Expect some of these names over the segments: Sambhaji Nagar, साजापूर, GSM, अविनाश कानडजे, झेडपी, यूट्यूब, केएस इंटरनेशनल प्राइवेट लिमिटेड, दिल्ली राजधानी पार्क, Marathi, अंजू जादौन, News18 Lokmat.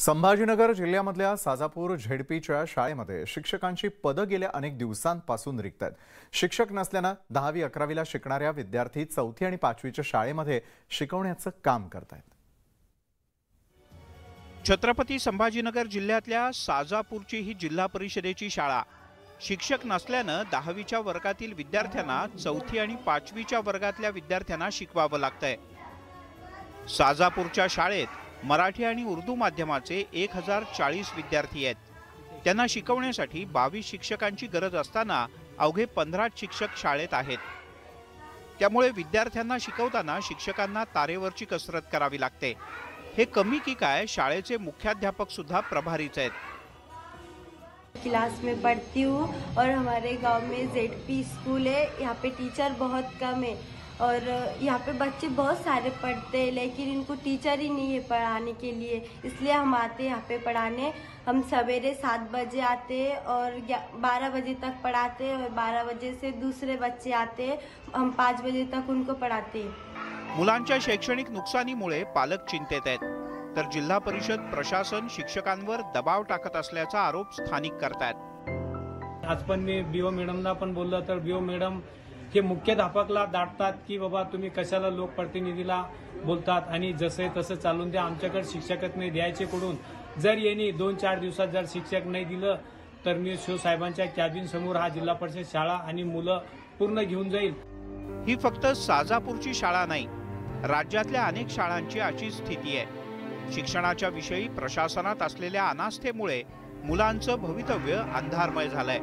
संभाजीनगर जिल्ह्यामधल्या साजापूर झेडपीच्या शाळेमध्ये शिक्षकांची पदे गेल्या अनेक दिवसांपासून रिक्त आहेत। शिक्षक नसल्याने 10वी 11वी ला शिकणाऱ्या विद्यार्थी 4थी आणि 5वी च्या शाळेमध्ये शिकवण्याचे काम करतात। छत्रपती संभाजीनगर जिल्ह्यातल्या साजापूरची ही जिल्हा परिषदेची शाळा शिक्षक नसल्याने 10वी च्या वर्गातील विद्यार्थ्यांना 4थी आणि 5वी च्या वर्गातल्या विद्यार्थ्यांना शिकवावे लागतंय। साजापूरच्या शाळेत मराठी आणि उर्दू माध्यमाचे 1040 विद्यार्थी आहेत। त्यांना शिकवण्यासाठी 22 शिक्षकांची गरज असताना अवघे 15 शिक्षक शाळेत आहेत। त्यामुळे विद्यार्थ्यांना शिकवताना शिक्षकांना तारेवरची कसरत करावी लागते। हे कमी की काय, शाळेचे मुख्याध्यापक सुद्धा प्रभारीच आहेत। क्लास में पढ़ती हूँ और हमारे गांव में जेडपी स्कूल है। यहाँ पे टीचर बहुत कम है और यहाँ पे बच्चे बहुत सारे पढ़ते हैं, लेकिन इनको टीचर ही नहीं है पढ़ाने के लिए। इसलिए हम आते हैं यहाँ पे पढ़ाने। हम सवेरे 7 बजे आते हैं और 12 बजे तक पढ़ाते हैं और 12 बजे से दूसरे बच्चे आते हैं, हम 5 बजे तक उनको पढ़ाते हैं। मुलांच्या शैक्षणिक नुकसानीमुळे पालक चिंतेत आहेत, तर जिल्हा परिषद प्रशासन शिक्षकांवर दबाव टाकत असल्याचा आरोप स्थानिक करतात। आज पण मी बीओ मॅडमला पण बोललो, तर बीओ मॅडम हे मुख्याध्यापकला दाटतात की बाबा तुम्ही कशाला लोकप्रतिनिधीला बोलतात आणि जसे तसे चालून द्या, आमच्याकडे शिक्षकच नाही द्यायचे कडून। जर यांनी 2-4 दिवसात जर शिक्षक नाही दिलं तर मी शो साहेबांच्या कॅबिन समोर हा जिल्हा परिषद शाळा आणि मुलं पूर्ण घेऊन जाईल। ही फक्त साजापूरची शाळा नाही, राज्यातल्या अनेक शाळांची अशी स्थिती आहे। शिक्षणाच्या विषयी प्रशासनात असलेल्या अनास्थेमुळे मुलांचं भवितव्य अंधारमय झालंय।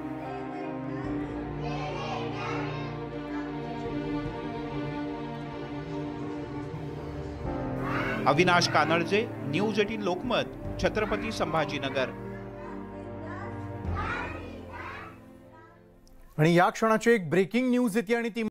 अविनाश कानडजे, न्यूज18 लोकमत, छत्रपती संभाजीनगर। आणि या क्षणाची एक ब्रेकिंग न्यूज येते आणि ती